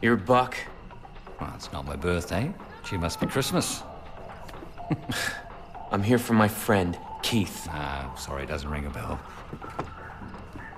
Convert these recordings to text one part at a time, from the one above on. You're a buck. Well, it's not my birthday. Gee, must be Christmas. I'm here for my friend, Keith. Ah, sorry, it doesn't ring a bell.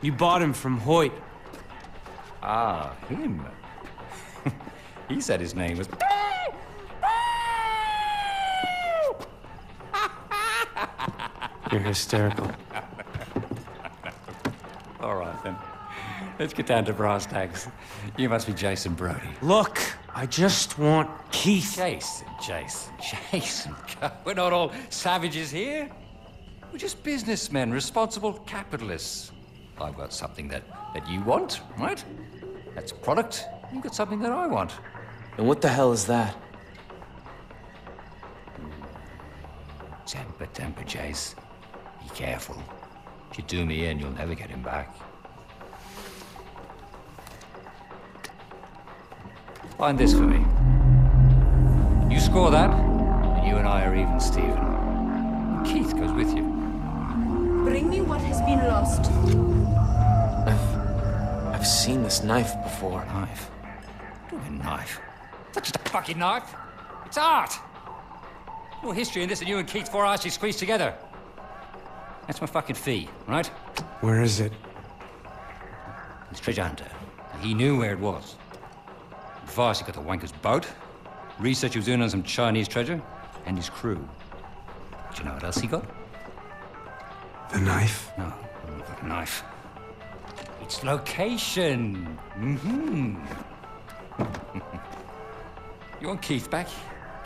You bought him from Hoyt. Ah, him. He said his name was... You're hysterical. All right, then. Let's get down to brass tacks. You must be Jason Brody. Look, I just want Keith. Jason. We're not all savages here. We're just businessmen, responsible capitalists. I've got something that you want, right? That's a product. You've got something that I want. And what the hell is that? Temper, Jace. Be careful. If you do me in, you'll never get him back. Find this for me. You score that, and you and I are even, Stephen. Keith goes with you. Bring me what has been lost. I've seen this knife before. Knife? What do you mean knife? It's not just a fucking knife. It's art. More history in this than you and Keith's 4 hours you squeezed together. That's my fucking fee, right? Where is it? It's treasure hunter. He knew where it was. Advice he got the wanker's boat, research he was doing on some Chinese treasure, and his crew. Do you know what else he got? The knife? No, not the knife. Its location. You want Keith back?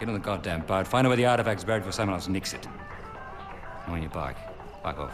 Get on the goddamn boat, find out where the artifact's buried before someone else nicks it. I'm on your bike. Bike off.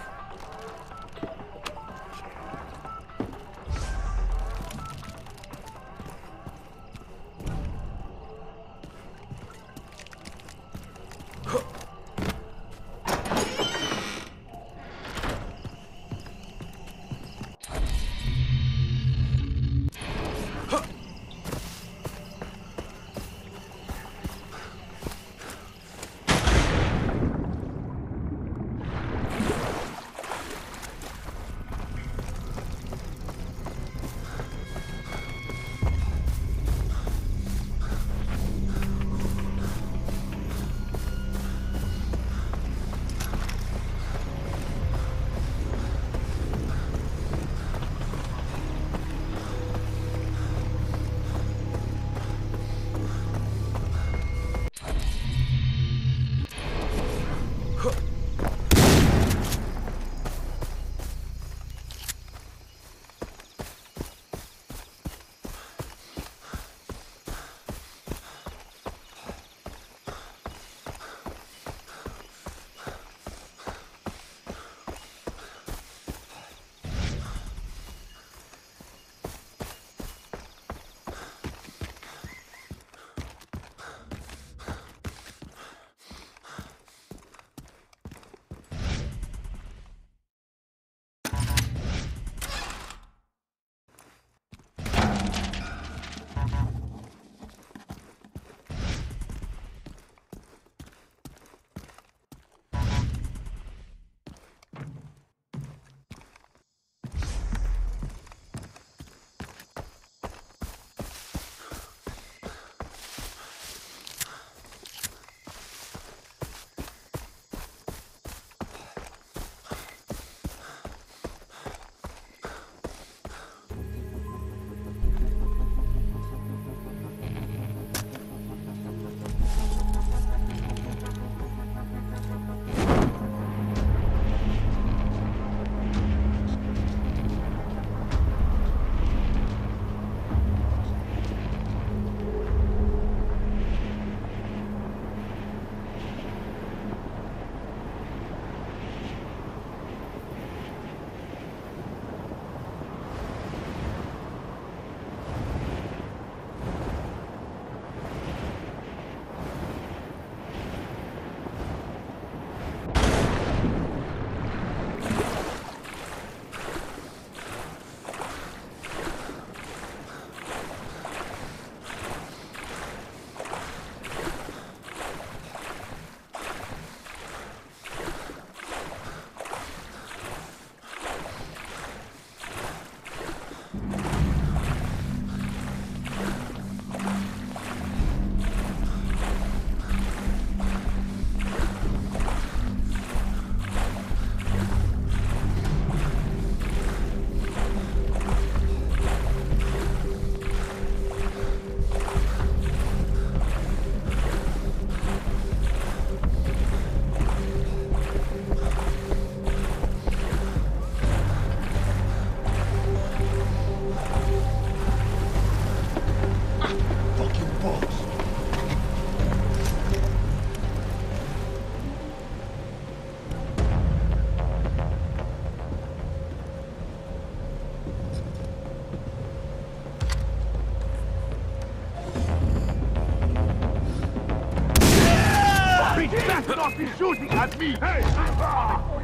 best not be shooting at me! Hey!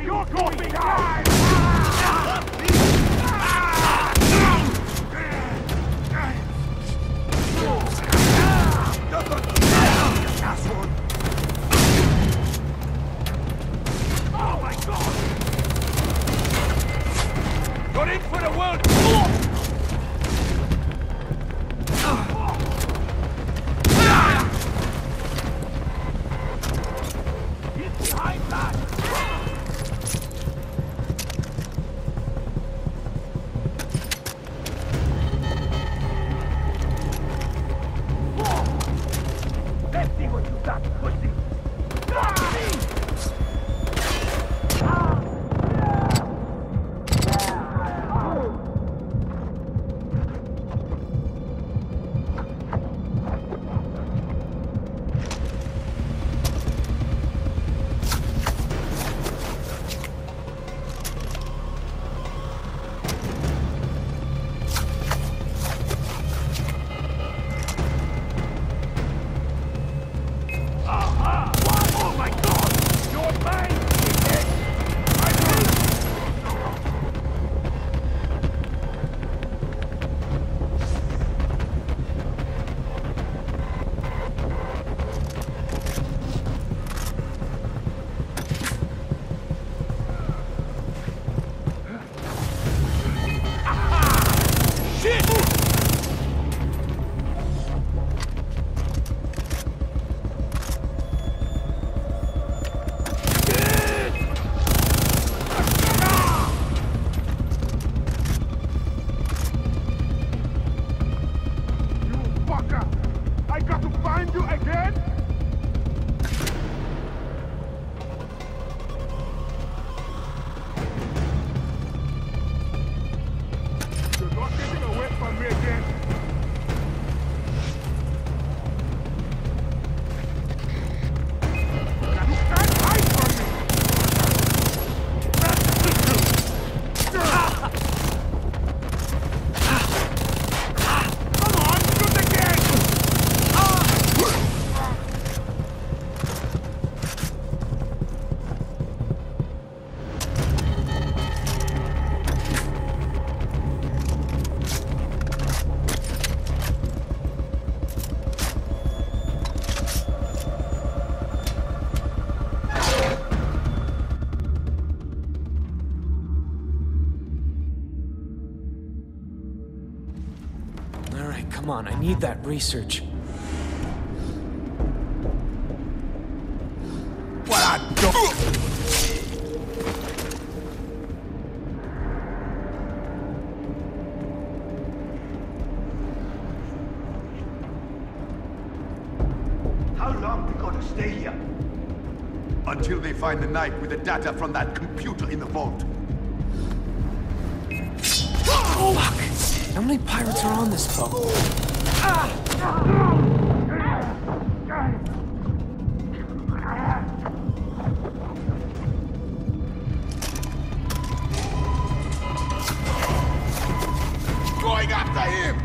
You're going to die! Oh my god! You're in for the world! Come on, I need that research. What I don't... How long we gotta stay here? Until they find the knife with the data from that computer in the vault. Oh, fuck. How many pirates are on this boat? Going after him!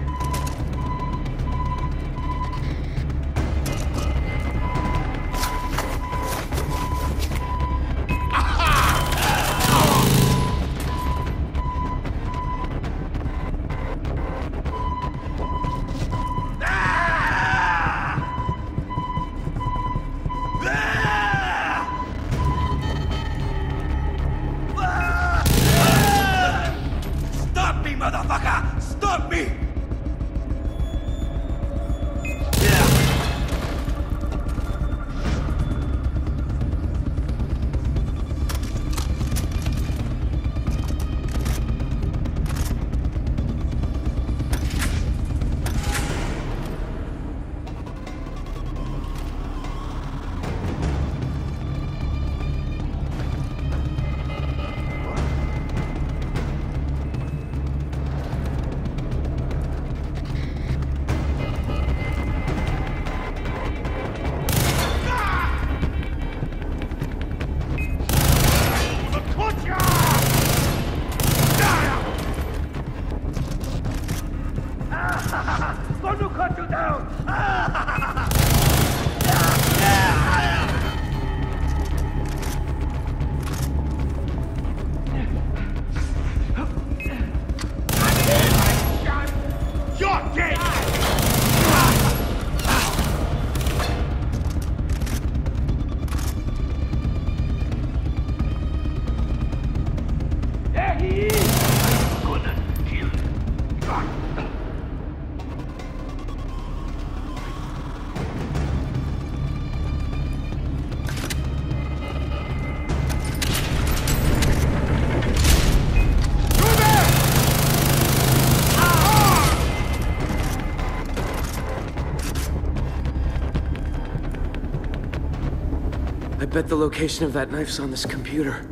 I bet the location of that knife's on this computer.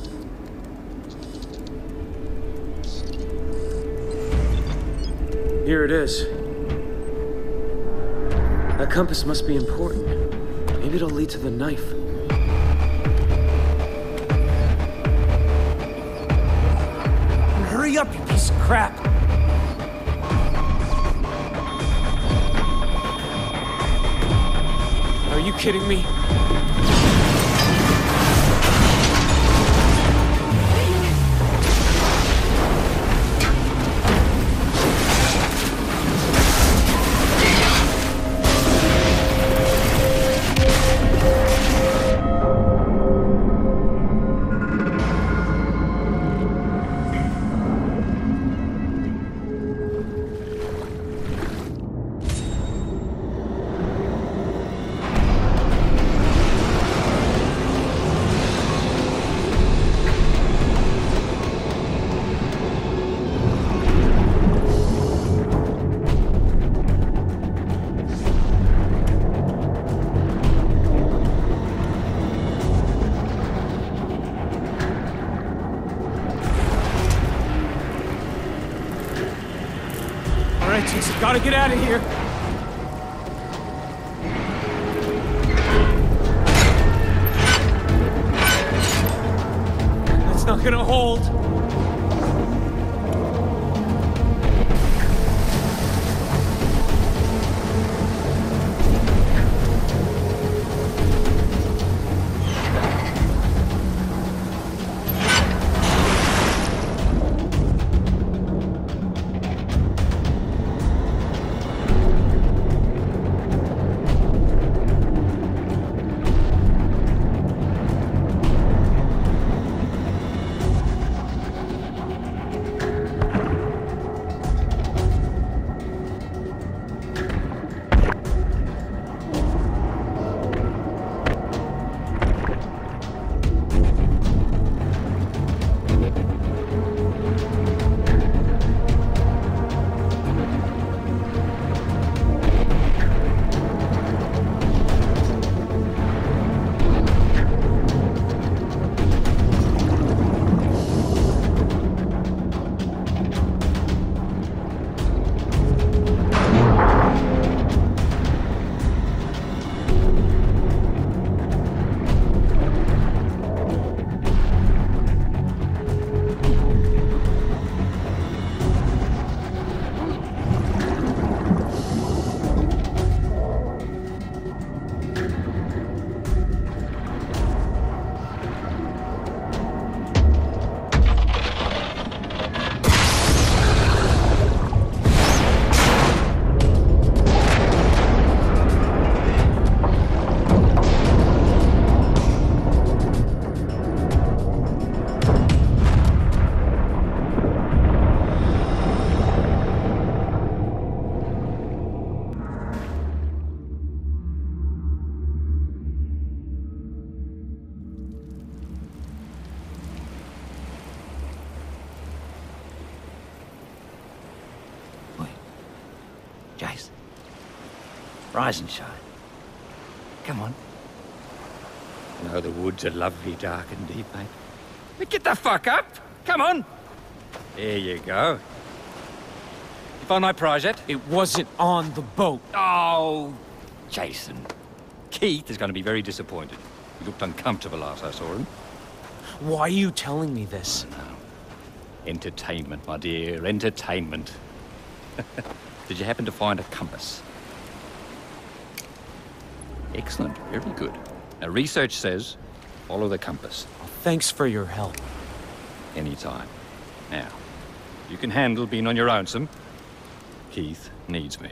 Here it is. That compass must be important. Maybe it'll lead to the knife. Hurry up, you piece of crap! Are you kidding me? Jason, gotta get out of here! That's not gonna hold! Jason, rise and shine. Come on. I know the woods are lovely, dark and deep, mate. But get the fuck up! Come on! There you go. You found my prize yet? It wasn't on the boat. Oh, Jason. Keith is going to be very disappointed. He looked uncomfortable last I saw him. Why are you telling me this? Oh, no. Entertainment, my dear. Entertainment. Did you happen to find a compass? Excellent, very good. Now, research says, follow the compass. Well, thanks for your help. Anytime. Now, you can handle being on your own some. Keith needs me.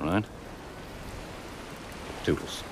All right? Toodles.